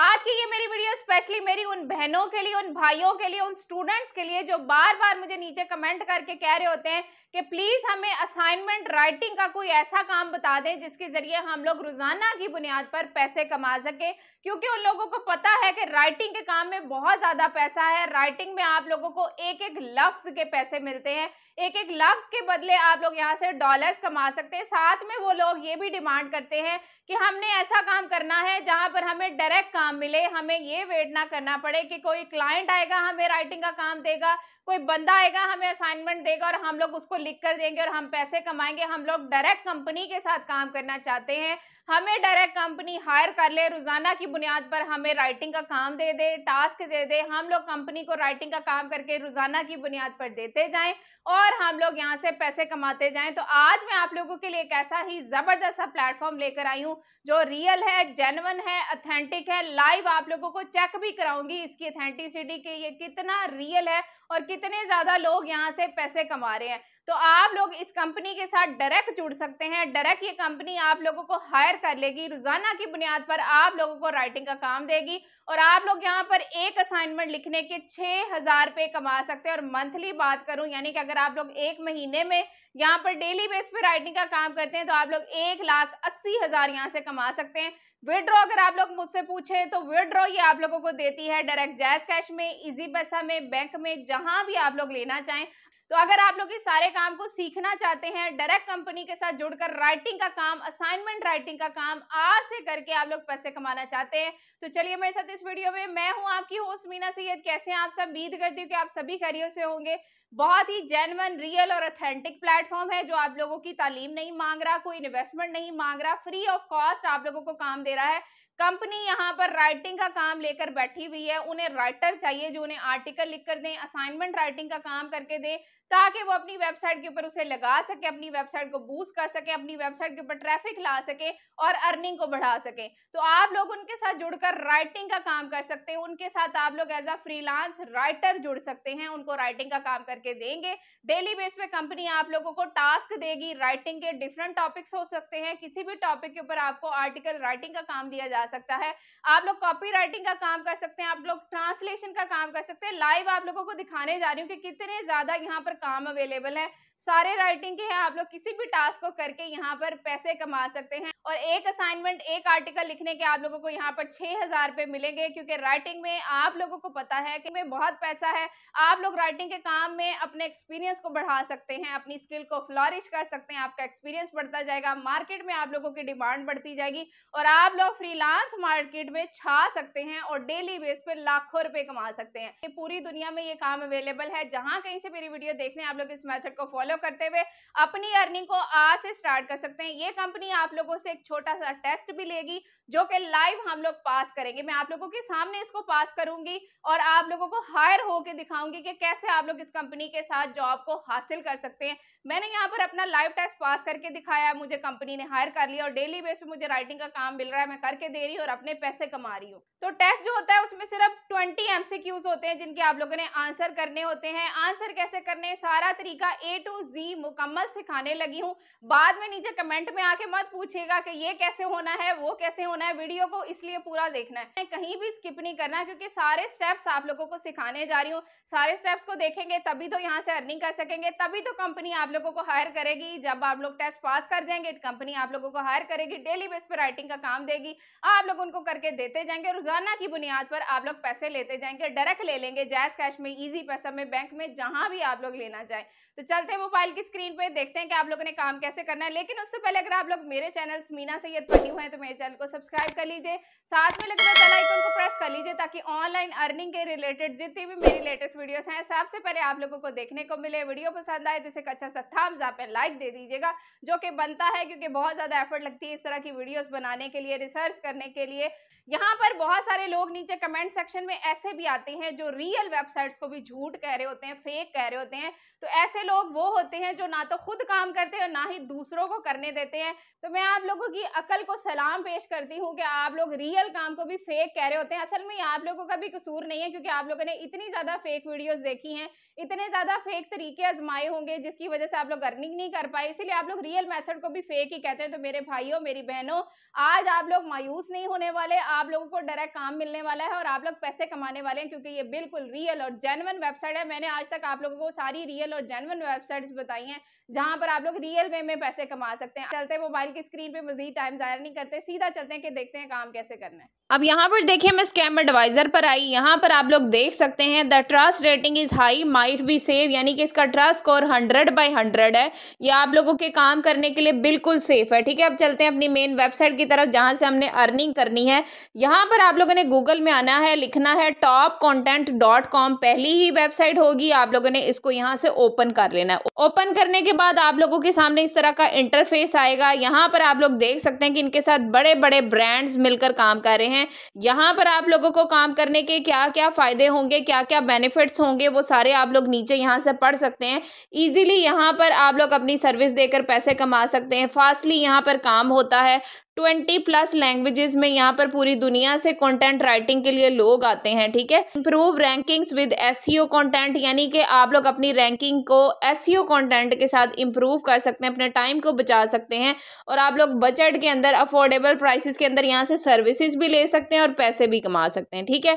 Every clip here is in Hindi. आज की ये मेरी वीडियो स्पेशली मेरी उन बहनों के लिए, उन भाइयों के लिए, उन स्टूडेंट्स के लिए जो बार बार मुझे नीचे कमेंट करके कह रहे होते हैं कि प्लीज़ हमें असाइनमेंट राइटिंग का कोई ऐसा काम बता दें जिसके ज़रिए हम लोग रोज़ाना की बुनियाद पर पैसे कमा सकें, क्योंकि उन लोगों को पता है कि राइटिंग के काम में बहुत ज़्यादा पैसा है। राइटिंग में आप लोगों को एक एक लफ्ज़ के पैसे मिलते हैं, एक एक लफ्ज़ के बदले आप लोग यहाँ से डॉलर्स कमा सकते हैं। साथ में वो लोग ये भी डिमांड करते हैं कि हमने ऐसा काम करना है जहाँ पर हमें डायरेक्ट काम मिले, हमें ये वेट ना करना पड़े कि कोई क्लाइंट आएगा हमें राइटिंग का काम देगा, कोई बंदा आएगा हमें असाइनमेंट देगा और हम लोग उसको लिख कर देंगे और हम पैसे कमाएंगे। हम लोग डायरेक्ट कंपनी के साथ काम करना चाहते हैं, हमें डायरेक्ट कंपनी हायर कर ले, रोज़ाना की बुनियाद पर हमें राइटिंग का काम दे दे, टास्क दे दे, हम लोग कंपनी को राइटिंग का काम करके रोज़ाना की बुनियाद पर देते जाएं और हम लोग यहाँ से पैसे कमाते जाएं। तो आज मैं आप लोगों के लिए एक ऐसा ही ज़बरदस्त सा प्लेटफॉर्म लेकर आई हूँ जो रियल है, जेन्युइन है, ऑथेंटिक है। लाइव आप लोगों को चेक भी कराऊंगी इसकी ऑथेंटिसिटी के ये कितना रियल है और कितने ज़्यादा लोग यहाँ से पैसे कमा रहे हैं। तो आप लोग इस कंपनी के साथ डायरेक्ट जुड़ सकते हैं, डायरेक्ट ये कंपनी आप लोगों को हायर कर लेगी, रोज़ाना की बुनियाद पर आप लोगों को राइटिंग का काम देगी और आप लोग यहाँ पर एक असाइनमेंट लिखने के 6,000 रुपये कमा सकते हैं। और मंथली बात करूँ यानी कि अगर आप लोग एक महीने में यहाँ पर डेली बेस पर राइटिंग का काम करते हैं तो आप लोग 1,80,000 यहाँ से कमा सकते हैं। विड्रॉ अगर आप लोग मुझसे पूछें तो विड्रॉ ये आप लोगों को देती है डायरेक्ट जैज़ कैश में, इजी पैसा में, बैंक में, जहाँ भी आप लोग लेना चाहें। तो अगर आप लोग इस सारे काम को सीखना चाहते हैं, डायरेक्ट कंपनी के साथ जुड़कर राइटिंग का काम, असाइनमेंट राइटिंग का काम आज से करके आप लोग पैसे कमाना चाहते हैं, तो चलिए मेरे साथ इस वीडियो में। मैं हूं आपकी होस्ट मीना सैयद। कैसे हैं आप सब? उम्मीद करती हूँ कि आप सभी खैरियत से होंगे। बहुत ही जेन्युइन, रियल और ऑथेंटिक प्लेटफॉर्म है जो आप लोगों की तालीम नहीं मांग रहा, कोई इन्वेस्टमेंट नहीं मांग रहा, फ्री ऑफ कॉस्ट आप लोगों को काम दे रहा है। कंपनी यहाँ पर राइटिंग का काम लेकर बैठी हुई है, उन्हें राइटर चाहिए जो उन्हें आर्टिकल लिख कर दें, असाइनमेंट राइटिंग का काम करके दें ताकि वो अपनी वेबसाइट के ऊपर उसे लगा सके, अपनी वेबसाइट को बूस्ट कर सके, अपनी वेबसाइट के ऊपर ट्रैफिक ला सके और अर्निंग को बढ़ा सके। तो आप लोग उनके साथ जुड़कर राइटिंग का काम कर सकते हैं, उनके साथ आप लोग एज अ फ्रीलांस राइटर जुड़ सकते हैं, उनको राइटिंग का काम करके देंगे। डेली बेस पे कंपनी आप लोगों को टास्क देगी, राइटिंग के डिफरेंट टॉपिक्स हो सकते हैं, किसी भी टॉपिक के ऊपर आपको आर्टिकल राइटिंग का काम दिया जा सकता है, आप लोग कॉपी राइटिंग का काम कर सकते हैं, आप लोग ट्रांसलेशन का काम कर सकते हैं। लाइव आप लोगों को दिखाने जा रही हूँ कि कितने ज़्यादा यहाँ पर काम अवेलेबल है, सारे राइटिंग के हैं। आप लोग किसी भी टास्क को करके यहाँ पर पैसे कमा सकते हैं और एक असाइनमेंट, एक आर्टिकल लिखने के आप लोगों को यहाँ पर 6,000 रुपये मिलेंगे, क्योंकि राइटिंग में आप लोगों को पता है कि में बहुत पैसा है। आप लोग राइटिंग के काम में अपने एक्सपीरियंस को बढ़ा सकते हैं, अपनी स्किल को फ्लॉरिश कर सकते हैं, आपका एक्सपीरियंस बढ़ता जाएगा, मार्केट में आप लोगों की डिमांड बढ़ती जाएगी और आप लोग फ्रीलांस मार्केट में छा सकते हैं और डेली बेस पर लाखों रुपये कमा सकते हैं। पूरी दुनिया में ये काम अवेलेबल है, जहाँ कहीं से मेरी वीडियो देखने आप लोग इस मेथड को फॉलो करते हुए अपनी अर्निंग को आज से स्टार्ट कर सकते हैं। ये कंपनी आप लोगों से एक छोटा सा टेस्ट भी लेगी जो कि लाइव हम लोग पास करेंगे, मैं आप लोगों के सामने इसको पास करूंगी और आप लोगों को हायर होकर दिखाऊंगी कि कैसे आप लोग इस कंपनी के साथ जॉब को हासिल कर सकते हैं। मैंने यहाँ पर अपना लाइव टेस्ट पास करके दिखाया, मुझे कंपनी ने हायर कर लिया और डेली बेस पे मुझे राइटिंग का काम मिल रहा है, मैं करके दे रही हूँ और अपने पैसे कमा रही हूँ। तो टेस्ट जो होता है उसमें सिर्फ 20 MCQs होते हैं जिनके आप लोगों ने आंसर करने होते हैं। आंसर कैसे करने, सारा तरीका A to Z मुकम्मल सिखाने लगी हूँ। बाद में नीचे कमेंट में आके मत पूछिएगा कि ये कैसे होना है, वो कैसे होना है, वीडियो को इसलिए पूरा देखना है, कहीं भी स्किप नहीं करना है, क्योंकि सारे स्टेप्स आप लोगों को सिखाने जा रही हूँ। सारे स्टेप्स को देखेंगे तभी तो यहाँ से अर्निंग कर सकेंगे, तभी तो कंपनी आप लोगों को हायर करेगी। जब आप लोग टेस्ट पास कर जाएंगे कंपनी आप लोगों को हायर करेगी, डेली बेस पर राइटिंग का काम देगी, आप लोग उनको करके देते जाएंगे, रोजाना की बुनियाद पर आप लोग पैसे लेते जाएंगे, डायरेक्ट ले लेंगे जैज़ कैश में, ईजी पैसा में, बैंक में, जहाँ भी आप लोग लेना चाहें। तो चलते हैं मोबाइल की स्क्रीन पे, देखते हैं कि आप लोगों ने काम कैसे करना है। लेकिन उससे पहले अगर आप लोग मेरे चैनल मीना सैयद पर न्यू हैं तो मेरे चैनल को सब्सक्राइब कर लीजिए, साथ में लगे हुए बेल आइकन को प्रेस कर लीजिए ताकि ऑनलाइन अर्निंग के रिलेटेड जितनी भी मेरी लेटेस्ट वीडियोस हैं सबसे पहले आप लोगों को देखने को मिले। वीडियो पसंद आए तो इसे एक अच्छा सा थम्स अप पे लाइक दे दीजिएगा जो कि बनता है, क्योंकि बहुत ज़्यादा एफर्ट लगती है इस तरह की वीडियोस बनाने के लिए, रिसर्च करने के लिए। यहाँ पर बहुत सारे लोग नीचे कमेंट सेक्शन में ऐसे भी आते हैं जो रियल वेबसाइट्स को भी झूठ कह रहे होते हैं, फेक कह रहे होते हैं। तो ऐसे लोग वो होते हैं जो ना तो खुद काम करते हैं और ना ही दूसरों को करने देते हैं। तो मैं आप लोगों की अकल को सलाम पेश करती हूँ कि आप लोग रियल काम को भी फेक कह रहे होते हैं। असल में आप लोगों का भी कसूर नहीं है, क्योंकि आप लोगों ने इतनी ज़्यादा फेक वीडियोस देखी हैं, इतने ज़्यादा फेक तरीके आजमाए होंगे जिसकी वजह से आप लोग अर्निंग नहीं कर पाए, इसीलिए आप लोग रियल मेथड को भी फेक ही कहते हैं। तो मेरे भाइयों, मेरी बहनों, आज आप लोग मायूस नहीं होने वाले, आप लोगों को डायरेक्ट काम मिलने वाला है और आप लोग पैसे कमाने वाले हैं, क्योंकि ये बिल्कुल रियल और जेन्युइन वेबसाइट है। मैंने आज तक आप लोगों को सारी रियल और जेन्युइन वेबसाइट्स बताई हैं जहां पर आप लोग रियल वे में पैसे कमा सकते हैं। चलते मोबाइल की स्क्रीन पे मजीद टाइम जाया नहीं करते, सीधा चलते हैं कि देखते हैं काम कैसे करना है। अब यहाँ पर देखिए मैं स्कैम एडवाइजर पर आई, यहाँ पर आप लोग देख सकते हैं the trust rating is high might be safe, यानी कि इसका ट्रस्ट स्कोर 100/100 है, यह आप लोगों के काम करने के लिए बिल्कुल सेफ है। ठीक है, अब चलते हैं अपनी मेन वेबसाइट की तरफ जहाँ से हमने अर्निंग करनी है। यहाँ पर आप लोगों ने गूगल में आना है, लिखना है topcontent.com, पहली ही वेबसाइट होगी, आप लोगों ने इसको यहाँ से ओपन कर लेना है। ओपन करने के बाद आप लोगों के सामने इस तरह का इंटरफेस आएगा, यहाँ पर आप लोग देख सकते हैं कि इनके साथ बड़े बड़े ब्रांड्स मिलकर काम कर रहे हैं। यहाँ पर आप लोगों को काम करने के क्या क्या फायदे होंगे, क्या क्या बेनिफिट्स होंगे, वो सारे आप लोग नीचे यहाँ से पढ़ सकते हैं। इजीली यहाँ पर आप लोग अपनी सर्विस देकर पैसे कमा सकते हैं। फास्टली यहाँ पर काम होता है, 20+ लैंग्वेजेस में यहाँ पर पूरी दुनिया से कंटेंट राइटिंग के लिए लोग आते हैं। ठीक है, improve rankings with SEO content, यानी कि आप लोग अपनी रैंकिंग को एसईओ कंटेंट के साथ इंप्रूव कर सकते हैं, अपने टाइम को बचा सकते हैं और आप लोग बजट के अंदर अफोर्डेबल प्राइसेस के अंदर यहाँ से सर्विसेज भी ले सकते हैं और पैसे भी कमा सकते हैं। ठीक है,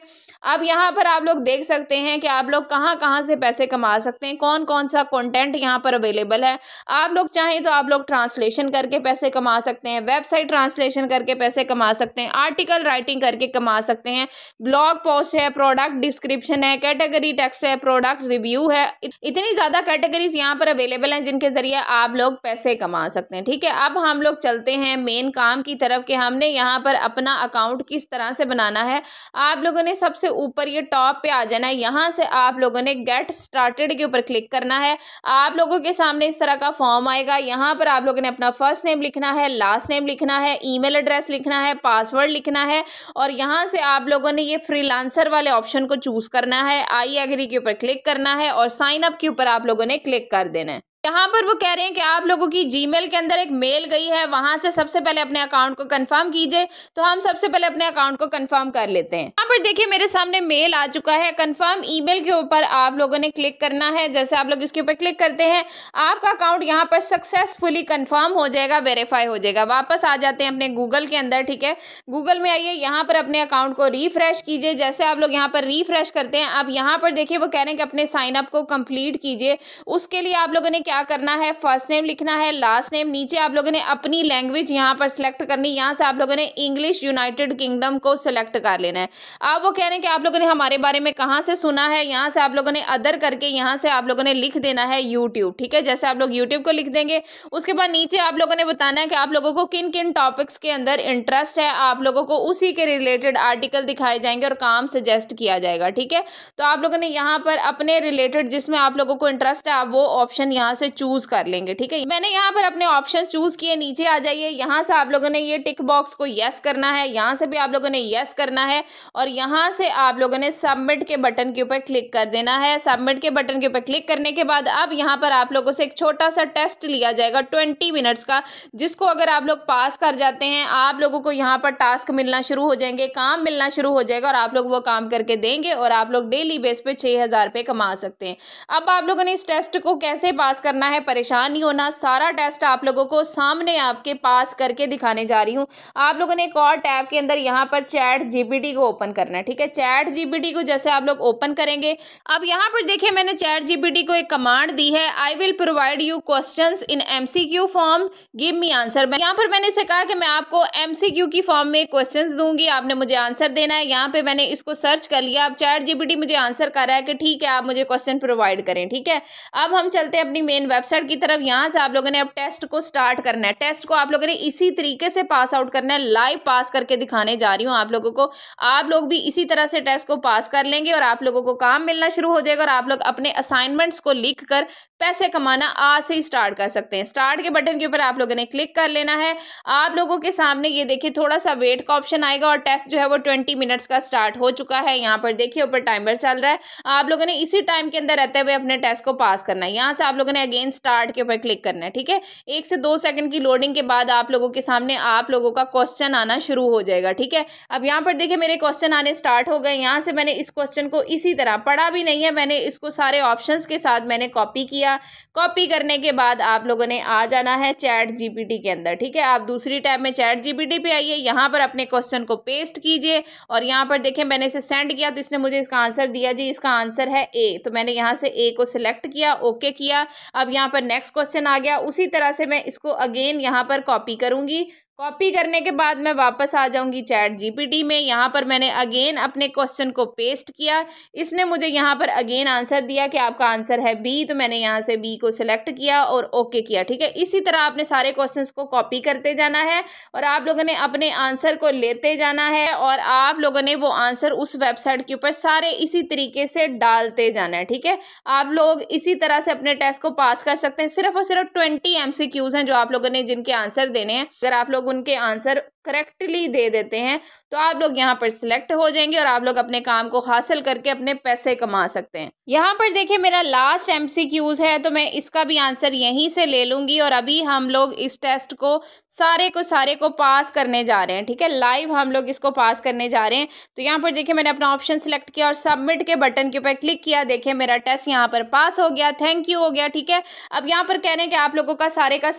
अब यहाँ पर आप लोग देख सकते हैं कि आप लोग कहाँ कहाँ से पैसे कमा सकते हैं, कौन कौन सा कॉन्टेंट यहाँ पर अवेलेबल है। आप लोग चाहें तो आप लोग ट्रांसलेशन करके पैसे कमा सकते हैं, वेबसाइट ट्रांसलेशन करके पैसे कमा सकते हैं, आर्टिकल राइटिंग करके कमा सकते हैं, ब्लॉग पोस्ट है, प्रोडक्ट डिस्क्रिप्शन है, कैटेगरी टेक्स्ट है, प्रोडक्ट रिव्यू है। इतनी ज़्यादा कैटेगरीज यहाँ पर अवेलेबल हैं जिनके जरिए आप लोग पैसे कमा सकते हैं। ठीक है, अब हम लोग चलते हैं मेन काम की तरफ कि हमने यहाँ पर अपना अकाउंट किस तरह से बनाना है। आप लोगों ने सबसे ऊपर ये टॉप पे आ जाना है, यहाँ से आप लोगों ने गेट स्टार्टेड के ऊपर क्लिक करना है। आप लोगों के सामने इस तरह का फॉर्म आएगा, यहाँ पर आप लोगों ने अपना फर्स्ट नेम लिखना है, लास्ट नेम लिखना है, ईमेल एड्रेस लिखना है, पासवर्ड लिखना है और यहाँ से आप लोगों ने ये फ्रीलांसर वाले ऑप्शन को चूज करना है, आई एग्री के ऊपर क्लिक करना है और साइन अप के ऊपर आप लोगों ने क्लिक कर देना है। यहाँ पर वो कह रहे हैं कि आप लोगों की जीमेल के अंदर एक मेल गई है, वहां से सबसे पहले अपने अकाउंट को कंफर्म कीजिए, तो हम सबसे पहले अपने अकाउंट को कंफर्म कर लेते हैं। यहाँ पर देखिए मेरे सामने मेल आ चुका है, कंफर्म ईमेल के ऊपर आप लोगों ने क्लिक करना है। जैसे आप लोग इसके ऊपर क्लिक करते हैं आपका अकाउंट यहाँ पर सक्सेसफुली कंफर्म हो जाएगा, वेरीफाई हो जाएगा। वापस आ जाते हैं अपने गूगल के अंदर। ठीक है, गूगल में आइए, यहाँ पर अपने अकाउंट को रिफ्रेश कीजिए। जैसे आप लोग यहाँ पर रिफ्रेश करते हैं, अब यहाँ पर देखिए वो कह रहे हैं कि अपने साइन अप को कंप्लीट कीजिए। उसके लिए आप लोगों ने करना है, फर्स्ट नेम लिखना है, लास्ट नेम, नीचे आप लोगों ने अपनी लैंग्वेज यहाँ पर सिलेक्ट करनी, यहाँ से आप लोगों ने इंग्लिश यूनाइटेड किंगडम को सिलेक्ट कर लेना है। अब वो कह रहे हैं कि आप लोगों ने हमारे बारे में कहाँ से सुना है, यहाँ से आप लोगों ने अदर करके यहाँ से आप लोगों ने लिख देना है यूट्यूब। ठीक है, जैसे आप लोग यूट्यूब को लिख देंगे, उसके बाद नीचे आप लोगों ने बताना है कि आप लोगों को किन किन टॉपिक्स के अंदर इंटरेस्ट है, आप लोगों को उसी के रिलेटेड आर्टिकल दिखाए जाएंगे और काम सजेस्ट किया जाएगा। ठीक है, तो आप लोगों ने यहाँ पर अपने रिलेटेड जिसमें आप लोगों को इंटरेस्ट है आप वो ऑप्शन यहाँ से चूज कर लेंगे। ठीक है, मैंने यहाँ पर अपने ऑप्शन चूज किए, नीचे आ जाइए, यहाँ से आप लोगों ने ये टिक बॉक्स को यस करना है, यहाँ से भी आप लोगों ने यस करना है और यहाँ से आप लोगों ने सबमिट के बटन के ऊपर क्लिक कर देना है। सबमिट के बटन के ऊपर क्लिक करने के बाद अब यहाँ पर आप लोगों से एक छोटा सा टेस्ट लिया जाएगा 20 मिनट्स का, जिसको अगर आप लोग पास कर जाते हैं आप लोगों को यहाँ पर टास्क मिलना शुरू हो जाएंगे, काम मिलना शुरू हो जाएगा और आप लोग वो काम करके देंगे और आप लोग डेली बेस पे 6000 रुपये कमा सकते हैं। अब आप लोगों ने इस टेस्ट को कैसे पास करना है, परेशान नहीं होना, सारा टेस्ट आप लोगों को सामने आपके पास करके दिखाने जा रही हूँ। आप लोगों ने एक और टैब के अंदर यहाँ पर चैट जीपीटी को ओपन करना है। ठीक है, चैट जीपीटी को जैसे आप लोग ओपन करेंगे, अब यहाँ पर देखिए मैंने चैट जीपीटी को एक कमांड दी है, I will provide you questions in MCQ form give me answer. यहाँ पर मैंने इसे कहा कि मैं आपको एमसीक्यू की फॉर्म में क्वेश्चन दूंगी, आपने मुझे आंसर देना है। यहाँ पे मैंने इसको सर्च कर लिया, अब चैट जीपीटी मुझे आंसर कर रहा है कि ठीक है आप मुझे क्वेश्चन प्रोवाइड करें। ठीक है, अब हम चलते हैं मेन वेबसाइट की तरफ। यहां से आप लोगों ने अब टेस्ट को स्टार्ट करना है, टेस्ट को आप लोगों ने इसी तरीके से पास आउट करना है, लाइव पास करके दिखाने जा रही हूं आप लोगों को। आप लोग भी इसी तरह से टेस्ट को पास कर लेंगे और आप लोगों को काम मिलना शुरू हो जाएगा और आप लोग अपने असाइनमेंट्स को लिख कर पैसे कमाना आज से ही स्टार्ट कर सकते हैं। स्टार्ट के बटन के ऊपर आप लोगों ने क्लिक कर लेना है। आप लोगों के सामने ये देखिए थोड़ा सा वेट का ऑप्शन आएगा और टेस्ट जो है वो 20 मिनट्स का स्टार्ट हो चुका है। यहाँ पर देखिए ऊपर टाइमर चल रहा है, आप लोगों ने इसी टाइम के अंदर रहते हुए अपने टेस्ट को पास करना है। यहाँ से आप लोगों ने अगेन स्टार्ट के ऊपर क्लिक करना है, ठीक है। 1 से 2 सेकंड की लोडिंग के बाद आप लोगों के सामने आप लोगों का क्वेश्चन आना शुरू हो जाएगा, ठीक है। अब यहाँ पर देखिए मेरे क्वेश्चन आने स्टार्ट हो गए। यहाँ से मैंने इस क्वेश्चन को इसी तरह पढ़ा भी नहीं है, मैंने इसको सारे ऑप्शंस के साथ मैंने कॉपी किया। कॉपी करने के बाद आप लोगों ने आ जाना है चैट जीपीटी के अंदर, ठीक है। आप दूसरी टैब में चैट जीपीटी पे आइए, यहाँ पर अपने क्वेश्चन को पेस्ट कीजिए और यहाँ पर देखिए मैंने इसे सेंड किया तो इसने मुझे इसका आंसर दिया, जी इसका आंसर है ए, तो मैंने यहाँ से ए को सिलेक्ट किया, ओके किया। अब यहाँ पर नेक्स्ट क्वेश्चन आ गया, उसी तरह से मैं इसको अगेन यहाँ पर कॉपी करूँगी। कॉपी करने के बाद मैं वापस आ जाऊंगी चैट जीपीटी में, यहाँ पर मैंने अगेन अपने क्वेश्चन को पेस्ट किया, इसने मुझे यहाँ पर अगेन आंसर दिया कि आपका आंसर है बी, तो मैंने यहाँ से बी को सिलेक्ट किया और ओके किया, ठीक है। इसी तरह आपने सारे क्वेश्चंस को कॉपी करते जाना है और आप लोगों ने अपने आंसर को लेते जाना है और आप लोगों ने वो आंसर उस वेबसाइट के ऊपर सारे इसी तरीके से डालते जाना है, ठीक है। आप लोग इसी तरह से अपने टेस्ट को पास कर सकते हैं। सिर्फ और सिर्फ 20 MCQs हैं जो आप लोगों ने जिनके आंसर देने हैं। अगर आप लोग उनके आंसर करेक्टली दे देते हैं तो आप लोग यहाँ पर सिलेक्ट हो जाएंगे और आप लोग अपने काम को हासिल करके अपने पैसे कमा सकते हैं। यहाँ पर देखिए मेरा लास्ट MCQs है तो मैं इसका भी आंसर यहीं से ले लूँगी और अभी हम लोग इस टेस्ट को सारे को पास करने जा रहे हैं, ठीक है। लाइव हम लोग इसको पास करने जा रहे हैं। तो यहाँ पर देखिए मैंने अपना ऑप्शन सिलेक्ट किया और सबमिट के बटन के ऊपर क्लिक किया। देखिए मेरा टेस्ट यहाँ पर पास हो गया, थैंक यू हो गया, ठीक है। अब यहाँ पर कह रहे हैं कि आप लोगों का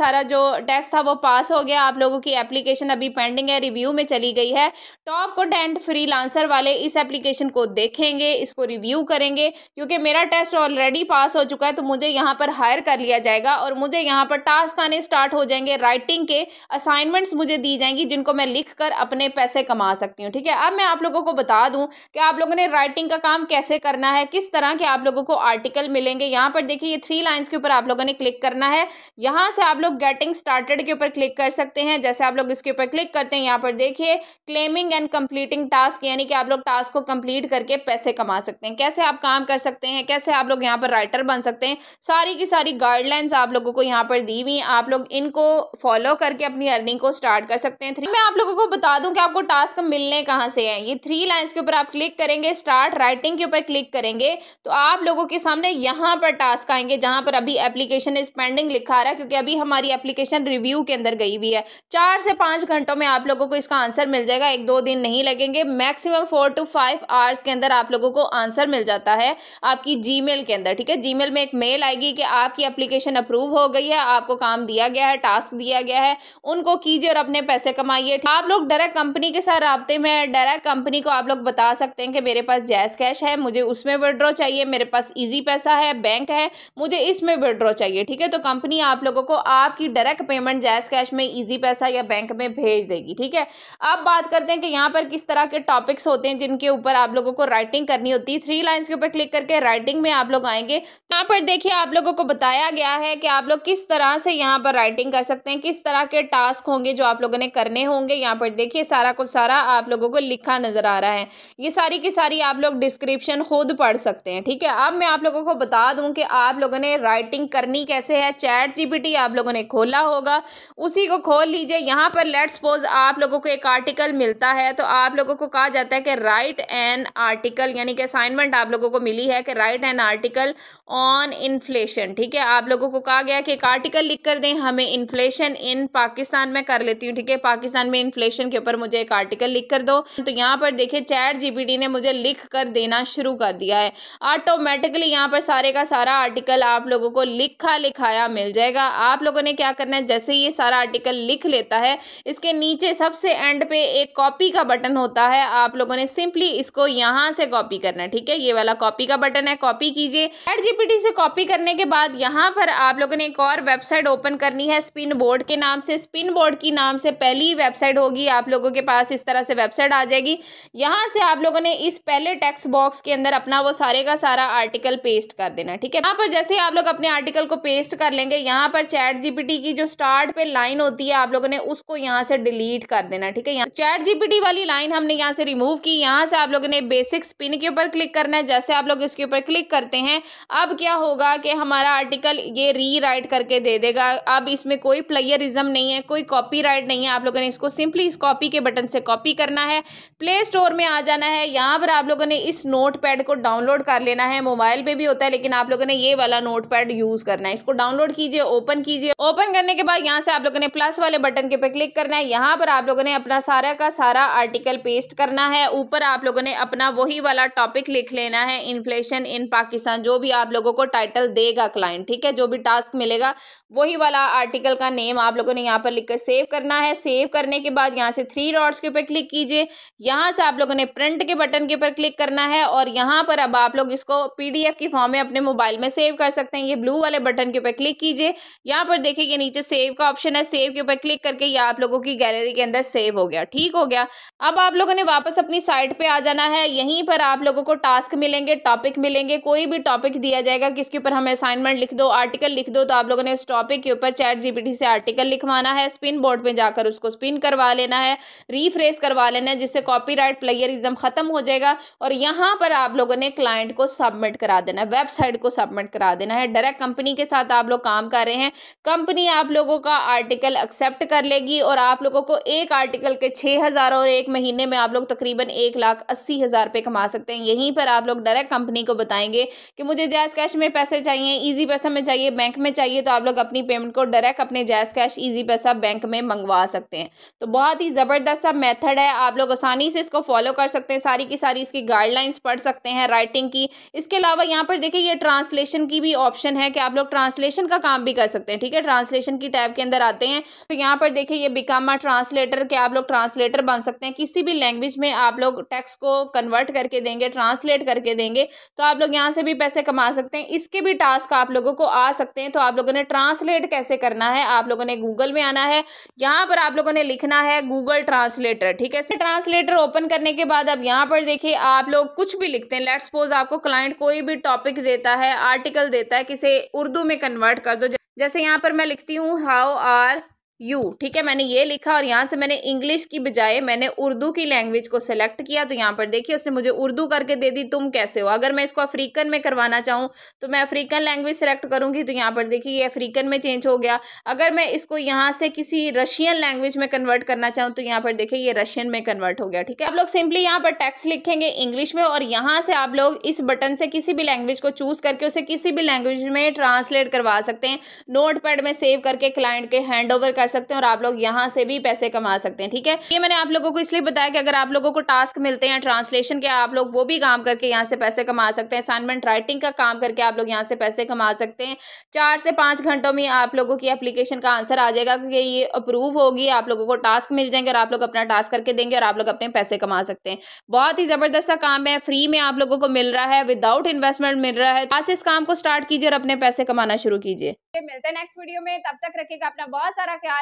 सारा जो टेस्ट था वो पास हो गया, आप लोगों की एप्लीकेशन अभी है, रिव्यू में चली गई है। टॉप कंटेंट फ्रीलांसर वाले इस एप्लीकेशन को देखेंगे, इसको रिव्यू करेंगे। क्योंकि मेरा टेस्ट ऑलरेडी पास हो चुका है तो मुझे यहाँ पर हायर कर लिया जाएगा और मुझे यहाँ पर टास्क आने स्टार्ट हो जाएंगे, राइटिंग के असाइनमेंट्स मुझे दी जाएंगी जिनको मैं लिखकर अपने पैसे कमा सकती हूँ, ठीक है। अब मैं आप लोगों को बता दूँ कि आप लोगों ने राइटिंग का काम कैसे करना है, किस तरह के आप लोगों को आर्टिकल मिलेंगे। यहाँ पर देखिए ये 3 लाइन्स के ऊपर आप लोगों ने क्लिक करना है। यहाँ से आप लोग गेटिंग स्टार्टेड के ऊपर क्लिक कर सकते हैं। जैसे आप लोग इसके ऊपर क्लिक करते हैं, यहाँ पर देखिए क्लेमिंग एंड कंप्लीटिंग टास्क, यानी कि आप लोग टास्क को कंप्लीट करके पैसे कमा सकते हैं। कैसे आप काम कर सकते हैं, कैसे आप लोग यहाँ पर राइटर बन सकते हैं, सारी की सारी गाइडलाइंस आप लोगों को यहाँ पर दी हुई। आप लोग इनको फॉलो करके अपनी अर्निंग को स्टार्ट कर सकते हैं। मैं आप लोगों को बता दूं कि आपको टास्क मिलने कहाँ से है। ये 3 लाइन्स के ऊपर आप क्लिक करेंगे, स्टार्ट राइटिंग के ऊपर क्लिक करेंगे तो आप लोगों के सामने यहाँ पर टास्क आएंगे जहाँ पर अभी एप्लीकेशन इज पेंडिंग लिखा आ रहा है, क्योंकि अभी हमारी एप्लीकेशन रिव्यू के अंदर गई हुई है। 4 से 5 घंटों में आप लोगों को इसका आंसर मिल जाएगा, 1-2 दिन नहीं लगेंगे। मैक्सिमम 4 to 5 आवर्स के अंदर आप लोगों को आंसर मिल जाता है आपकी जीमेल के अंदर, ठीक है। जीमेल में एक मेल आएगी कि आपकी एप्लीकेशन अप्रूव हो गई है, आपको काम दिया गया है, टास्क दिया गया है, उनको कीजिए और अपने पैसे कमाइए। आप लोग डायरेक्ट कंपनी के साथ राब्ते में डायरेक्ट कंपनी को आप लोग बता सकते हैं कि मेरे पास जैज़ कैश है, मुझे उसमें विड्रॉ चाहिए, मेरे पास ईजी पैसा है, बैंक है, मुझे इसमें विड्रॉ चाहिए, ठीक है। तो कंपनी आप लोगों को आपकी डायरेक्ट पेमेंट जैज़ कैश में, ईजी पैसा या बैंक में भेज देगी, ठीक है। अब बात करते हैं कि यहाँ पर किस तरह के टॉपिक्स होते हैं जिनके ऊपर आप लोगों को राइटिंग करनी होती है। 3 लाइन्स के ऊपर क्लिक करके राइटिंग में आप लोग आएंगे। यहाँ पर देखिए आप लोगों को बताया गया है कि आप लोग किस तरह से यहाँ पर राइटिंग कर सकते हैं, किस तरह के टास्क होंगे जो आप लोगों ने करने होंगे। यहाँ पर देखिए सारा कुछ सारा आप लोगों को लिखा नजर आ रहा है। ये सारी की सारी आप लोग डिस्क्रिप्शन खुद पढ़ सकते हैं, ठीक है। अब मैं आप लोगों को बता दूं कि आप लोगों ने राइटिंग करनी कैसे है। चैट जीपीटी आप लोगों ने खोला होगा, उसी को खोल लीजिए। यहाँ पर लेट्स सपोज आप लोगों को एक आर्टिकल मिलता है तो आप लोगों को कहा जाता है कि राइट एन आर्टिकल, यानी कि असाइनमेंट आप लोगों को मिली है कि write an article on inflation, ठीक है। आप लोगों को कहा गया कि एक आर्टिकल लिख कर दें हमें इन्फ्लेशन इन पाकिस्तान में, कर लेती हूँ, ठीक है। पाकिस्तान में इन्फ्लेशन के ऊपर मुझे एक आर्टिकल लिख कर दो। तो यहाँ पर देखिए चैट जीपीटी ने मुझे लिख कर देना शुरू कर दिया है ऑटोमेटिकली। यहाँ पर सारे का सारा आर्टिकल आप लोगों को लिखा लिखाया मिल जाएगा। आप लोगों ने क्या करना है, जैसे ये सारा आर्टिकल लिख लेता है, इसके नीचे सबसे एंड पे एक कॉपी का बटन होता है, आप लोगों ने सिंपली इसको यहाँ से कॉपी करना है, ठीक है। ये वाला कॉपी का बटन है, कॉपी कीजिए। चैट जीपीटी से कॉपी करने के बाद यहाँ पर आप लोगों ने एक और वेबसाइट ओपन करनी है स्पिनबॉट के नाम से। स्पिनबॉट की नाम से पहली वेबसाइट होगी, आप लोगों के पास इस तरह से वेबसाइट आ जाएगी। यहाँ से आप लोगों ने इस पहले टेक्स्ट बॉक्स के अंदर अपना वो सारे का सारा आर्टिकल पेस्ट कर देना, ठीक है। यहाँ पर जैसे ही आप लोग अपने आर्टिकल को पेस्ट कर लेंगे, यहाँ पर चैट जीपीटी की जो स्टार्ट पे लाइन होती है आप लोगों ने उसको यहाँ से डिलीट डिलीट कर देना, ठीक है। यहाँ चैट जीपीटी वाली लाइन हमने यहाँ से रिमूव की। यहाँ से आप लोगों ने बेसिक स्पिन के ऊपर क्लिक करना है। जैसे आप लोग इसके ऊपर क्लिक करते हैं, अब क्या होगा कि हमारा आर्टिकल ये रीराइट करके दे देगा। अब इसमें कोई प्लेयरिज्म नहीं है, कोई कॉपीराइट नहीं है। आप लोगों ने इसको सिंपली इस कॉपी के बटन से कॉपी करना है, प्ले स्टोर में आ जाना है। यहाँ पर आप लोगों ने इस नोटपैड को डाउनलोड कर लेना है। मोबाइल पे भी होता है, लेकिन आप लोगों ने ये वाला नोटपैड यूज करना है। इसको डाउनलोड कीजिए, ओपन कीजिए। ओपन करने के बाद यहाँ से आप लोगों ने प्लस वाले बटन के पे क्लिक करना है। यहाँ पर आप लोगों ने अपना सारा का सारा आर्टिकल पेस्ट करना है। ऊपर आप लोगों ने अपना वही वाला टॉपिक लिख लेना है, इन्फ्लेशन इन पाकिस्तान, जो भी आप लोगों को टाइटल देगा क्लाइंट, ठीक है, जो भी टास्क मिलेगा वही वाला आर्टिकल का नेम आप लोगों ने यहाँ पर लिखकर सेव करना है। सेव करने के बाद यहाँ से 3 डॉट्स के ऊपर क्लिक कीजिए। यहाँ से आप लोगों ने प्रिंट के बटन के ऊपर क्लिक करना है और यहाँ पर अब आप लोग इसको पीडीएफ की फॉर्म में अपने मोबाइल में सेव कर सकते हैं। ये ब्लू वाले बटन के ऊपर क्लिक कीजिए। यहाँ पर देखिए ये नीचे सेव का ऑप्शन है, सेव के ऊपर क्लिक करके ये आप लोगों की गैलरी के अंदर सेव हो गया, ठीक हो गया। अब आप लोगों ने वापस अपनी साइट पे आ जाना है। यहीं पर आप लोगों को टास्क मिलेंगे, टॉपिक मिलेंगे, कोई भी टॉपिक दिया जाएगा किसके ऊपर हमें असाइनमेंट लिख दो, आर्टिकल लिख दो, तो आप लोगों ने उस टॉपिक के ऊपर चैट जीपीटी से आर्टिकल लिखवाना है। स्पिन बोर्ड में जाकर उसको स्पिन करवा लेना है, रीफ्रेश करवा लेना है, जिससे कॉपीराइट प्लेयरिज्म खत्म हो जाएगा। और यहाँ पर आप लोगों ने क्लाइंट को सबमिट करा देना है, वेबसाइट को सबमिट करा देना है। डायरेक्ट कंपनी के साथ आप लोग काम कर रहे हैं, कंपनी आप लोगों का आर्टिकल एक्सेप्ट कर लेगी और आप लोगों को एक आर्टिकल के 6,000 और एक महीने में आप लोग तकरीबन 1,80,000 रुपये कमा सकते हैं। यहीं पर आप लोग डायरेक्ट कंपनी को बताएंगे कि मुझे जैस कैश में पैसे चाहिए, ईजी पैसा में चाहिए, बैंक में चाहिए, तो आप लोग अपनी पेमेंट को डायरेक्ट अपने जैस कैश ईजी पैसा बैंक में मंगवा सकते हैं। तो बहुत ही ज़बरदस्त सा मेथड है, आप लोग आसानी से इसको फॉलो कर सकते हैं, सारी की सारी इसकी गाइडलाइंस पढ़ सकते हैं राइटिंग की। इसके अलावा यहाँ पर देखिए ये ट्रांसलेशन की भी ऑप्शन है कि आप लोग ट्रांसलेशन का काम भी कर सकते हैं, ठीक है। ट्रांसलेशन की टैब के अंदर आते हैं तो यहाँ पर देखिए ये बिकम अ ट्रांसलेटर, कि आप लोग ट्रांसलेटर बन सकते हैं, किसी भी लैंग्वेज में आप लोग टेक्स्ट को कन्वर्ट करके देंगे, ट्रांसलेट करके देंगे, तो आप लोग यहाँ से भी पैसे कमा सकते हैं। इसके भी टास्क आप लोगों को आ सकते हैं। तो आप लोगों ने ट्रांसलेट कैसे करना है, आप लोगों ने गूगल में आना है, यहाँ पर आप लोगों ने लिखना है गूगल ट्रांसलेटर, ठीक है। ट्रांसलेटर ओपन करने के बाद अब यहाँ पर देखिए आप लोग कुछ भी लिखते हैं। लेट्स सपोज आपको क्लाइंट कोई भी टॉपिक देता है, आर्टिकल देता है, किसे उर्दू में कन्वर्ट कर दो। जैसे यहाँ पर मैं लिखती हूँ हाउ आर यू, ठीक है, मैंने ये लिखा और यहाँ से मैंने इंग्लिश की बजाय मैंने उर्दू की लैंग्वेज को सिलेक्ट किया। तो यहाँ पर देखिए उसने मुझे उर्दू करके दे दी, तुम कैसे हो। अगर मैं इसको अफ्रीकन में करवाना चाहूँ तो मैं अफ्रीकन लैंग्वेज सेलेक्ट करूँगी, तो यहाँ पर देखिए ये अफ्रीकन में चेंज हो गया। अगर मैं इसको यहाँ से किसी रशियन लैंग्वेज में कन्वर्ट करना चाहूँ तो यहाँ पर देखिए ये रशियन में कन्वर्ट हो गया, ठीक है। आप लोग सिंपली यहाँ पर टेक्स्ट लिखेंगे इंग्लिश में और यहाँ से आप लोग इस बटन से किसी भी लैंग्वेज को चूज करके उसे किसी भी लैंग्वेज में ट्रांसलेट करवा सकते हैं, नोटपैड में सेव करके क्लाइंट के हैंड ओवर सकते हैं और आप लोग यहां से भी पैसे कमा सकते हैं, ठीक है। ये मैंने आप लोगों को इसलिए बताया कि अगर आप लोगों को टास्क मिलते हैं ट्रांसलेशन के, आप लोग वो भी काम करके यहां से पैसे कमा सकते हैं। असाइनमेंट राइटिंग का काम करके आप लोग यहां से पैसे कमा सकते हैं। 4 से 5 घंटों में आप लोगों की एप्लीकेशन का आंसर आ जाएगा कि ये अप्रूव होगी, आप लोगों को टास्क मिल जाएंगे और आप लोग अपना टास्क करके देंगे और आप लोग अपने पैसे कमा सकते हैं। बहुत ही जबरदस्त काम है, फ्री में आप लोगों को मिल रहा है, विदाउट इन्वेस्टमेंट मिल रहा है। आज इस काम को स्टार्ट कीजिए और अपने पैसे कमाना शुरू कीजिए। मिलते हैं नेक्स्ट वीडियो में, तब तक रखिएगा अपना बहुत सारा ख्याल,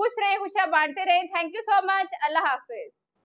खुश रहें, खुशियां बांटते रहें। थैंक यू सो मच, अल्लाह हाफिज।